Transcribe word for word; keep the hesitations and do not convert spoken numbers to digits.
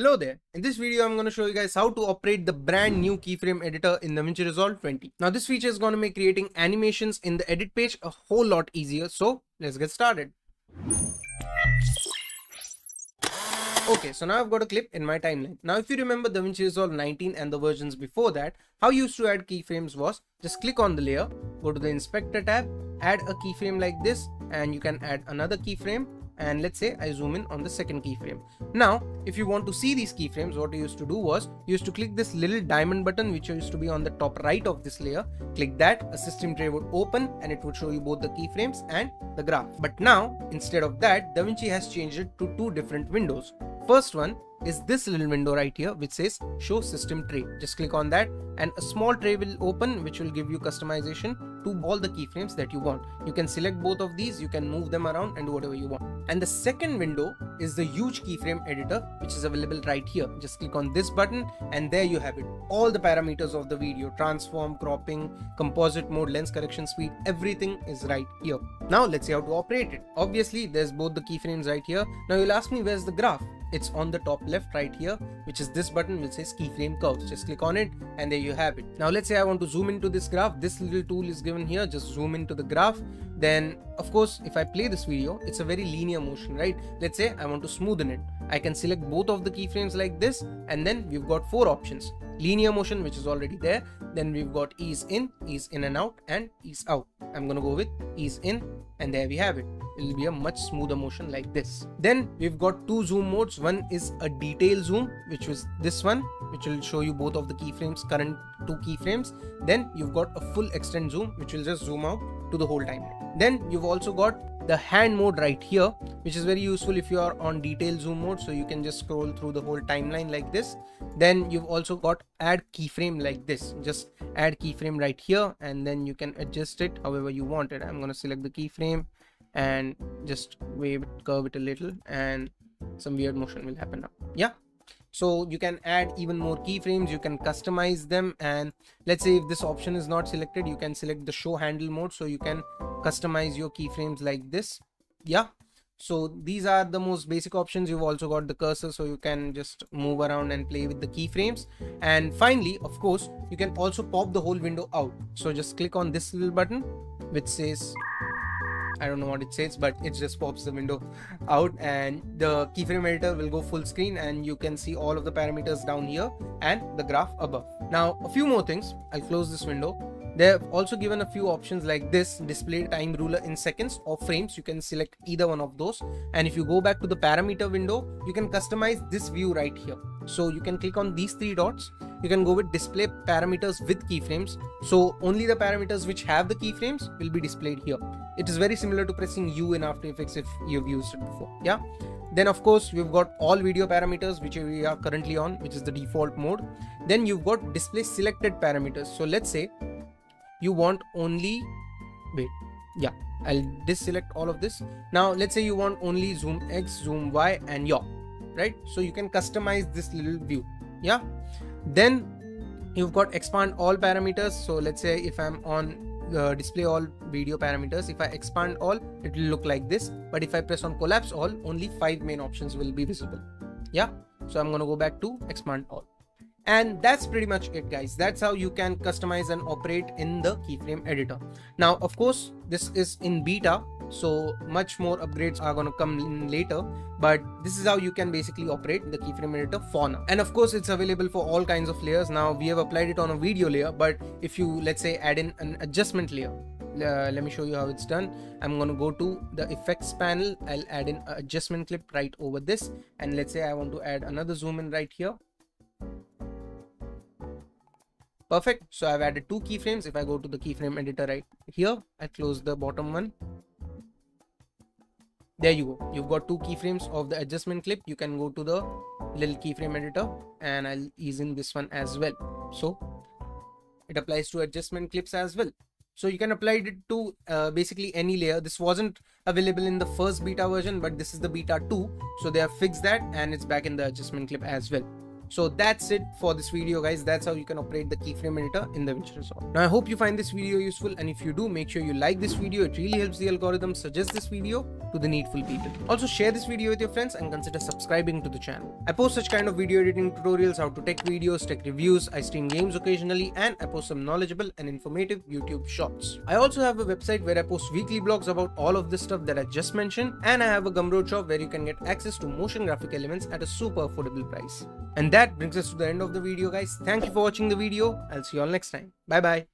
Hello there, in this video I'm going to show you guys how to operate the brand new keyframe editor in DaVinci Resolve twenty. Now this feature is going to make creating animations in the edit page a whole lot easier, so let's get started. Okay, so now I've got a clip in my timeline. Now if you remember DaVinci Resolve nineteen and the versions before that, how you used to add keyframes was just click on the layer, go to the inspector tab, add a keyframe like this, and you can add another keyframe. And let's say I zoom in on the second keyframe. Now, if you want to see these keyframes, what you used to do was, you used to click this little diamond button, which used to be on the top right of this layer. Click that, a system tray would open and it would show you both the keyframes and the graph. But now, instead of that, DaVinci has changed it to two different windows. First one is this little window right here, which says show system tray. Just click on that and a small tray will open, which will give you customization to all the keyframes that you want. You can select both of these, you can move them around and do whatever you want. And the second window is the huge keyframe editor, which is available right here. Just click on this button and there you have it. All the parameters of the video, transform, cropping, composite mode, lens correction speed, everything is right here. Now let's see how to operate it. Obviously there's both the keyframes right here. Now you'll ask me where's the graph? It's on the top left right here, which is this button which says keyframe curves. Just click on it and there you have it. Now let's say I want to zoom into this graph. This little tool is given here. Just zoom into the graph. Then of course, if I play this video, it's a very linear motion, right? Let's say I want to smoothen it. I can select both of the keyframes like this, and then we've got four options. Linear motion, which is already there. Then we've got ease in, ease in and out, and ease out. I'm going to go with ease in, and there we have it. It'll be a much smoother motion like this. Then we've got two zoom modes. One is a detail zoom, which was this one, which will show you both of the keyframes, current two keyframes. Then you've got a full extent zoom, which will just zoom out to the whole timeline. Then you've also got the hand mode right here, which is very useful if you are on detail zoom mode, so you can just scroll through the whole timeline like this. Then you've also got add keyframe like this. Just add keyframe right here and then you can adjust it however you want it. I'm going to select the keyframe and just wave it, curve it a little, and some weird motion will happen now. Yeah, so you can add even more keyframes, you can customize them, and let's say if this option is not selected, you can select the show handle mode, so you can customize your keyframes like this. Yeah, so these are the most basic options. You've also got the cursor, so you can just move around and play with the keyframes. And finally, of course, you can also pop the whole window out. So just click on this little button which says, I don't know what it says, but it just pops the window out, and the keyframe editor will go full screen and you can see all of the parameters down here and the graph above. Now a few more things. I'll close this window. They have also given a few options like this, display time ruler in seconds or frames. You can select either one of those. And if you go back to the parameter window, you can customize this view right here. So you can click on these three dots. You can go with display parameters with keyframes. So only the parameters which have the keyframes will be displayed here. It is very similar to pressing U in After Effects if you've used it before. Yeah. Then of course, you've got all video parameters which we are currently on, which is the default mode. Then you've got display selected parameters. So let's say you want only, wait, yeah, I'll deselect all of this. Now let's say you want only zoom X, zoom Y and yaw, right? So you can customize this little view. Yeah. Then you've got expand all parameters. So let's say if I'm on uh, display all video parameters, if I expand all, it will look like this. But if I press on collapse all, only five main options will be visible. Yeah. So I'm going to go back to expand all. And that's pretty much it, guys. That's how you can customize and operate in the keyframe editor. Now, of course, this is in beta, so much more upgrades are going to come in later. But this is how you can basically operate the keyframe editor for now. And of course, it's available for all kinds of layers. Now, we have applied it on a video layer, but if you, let's say, add in an adjustment layer, uh, let me show you how it's done. I'm going to go to the effects panel. I'll add in an adjustment clip right over this. And let's say I want to add another zoom in right here. Perfect. So I've added two keyframes. If I go to the keyframe editor right here, I close the bottom one. There you go. You've got two keyframes of the adjustment clip. You can go to the little keyframe editor and I'll ease in this one as well. So it applies to adjustment clips as well. So you can apply it to uh, basically any layer. This wasn't available in the first beta version, but this is the beta two. So they have fixed that and it's back in the adjustment clip as well. So that's it for this video, guys. That's how you can operate the keyframe editor in DaVinci Resolve. Now I hope you find this video useful, and if you do, make sure you like this video. It really helps the algorithm suggest this video to the needful people. Also share this video with your friends and consider subscribing to the channel. I post such kind of video editing tutorials, how to tech videos, tech reviews, I stream games occasionally, and I post some knowledgeable and informative YouTube shorts. I also have a website where I post weekly blogs about all of this stuff that I just mentioned, and I have a Gumroad shop where you can get access to motion graphic elements at a super affordable price. And that brings us to the end of the video, guys. Thank you for watching the video. I'll see you all next time. Bye bye.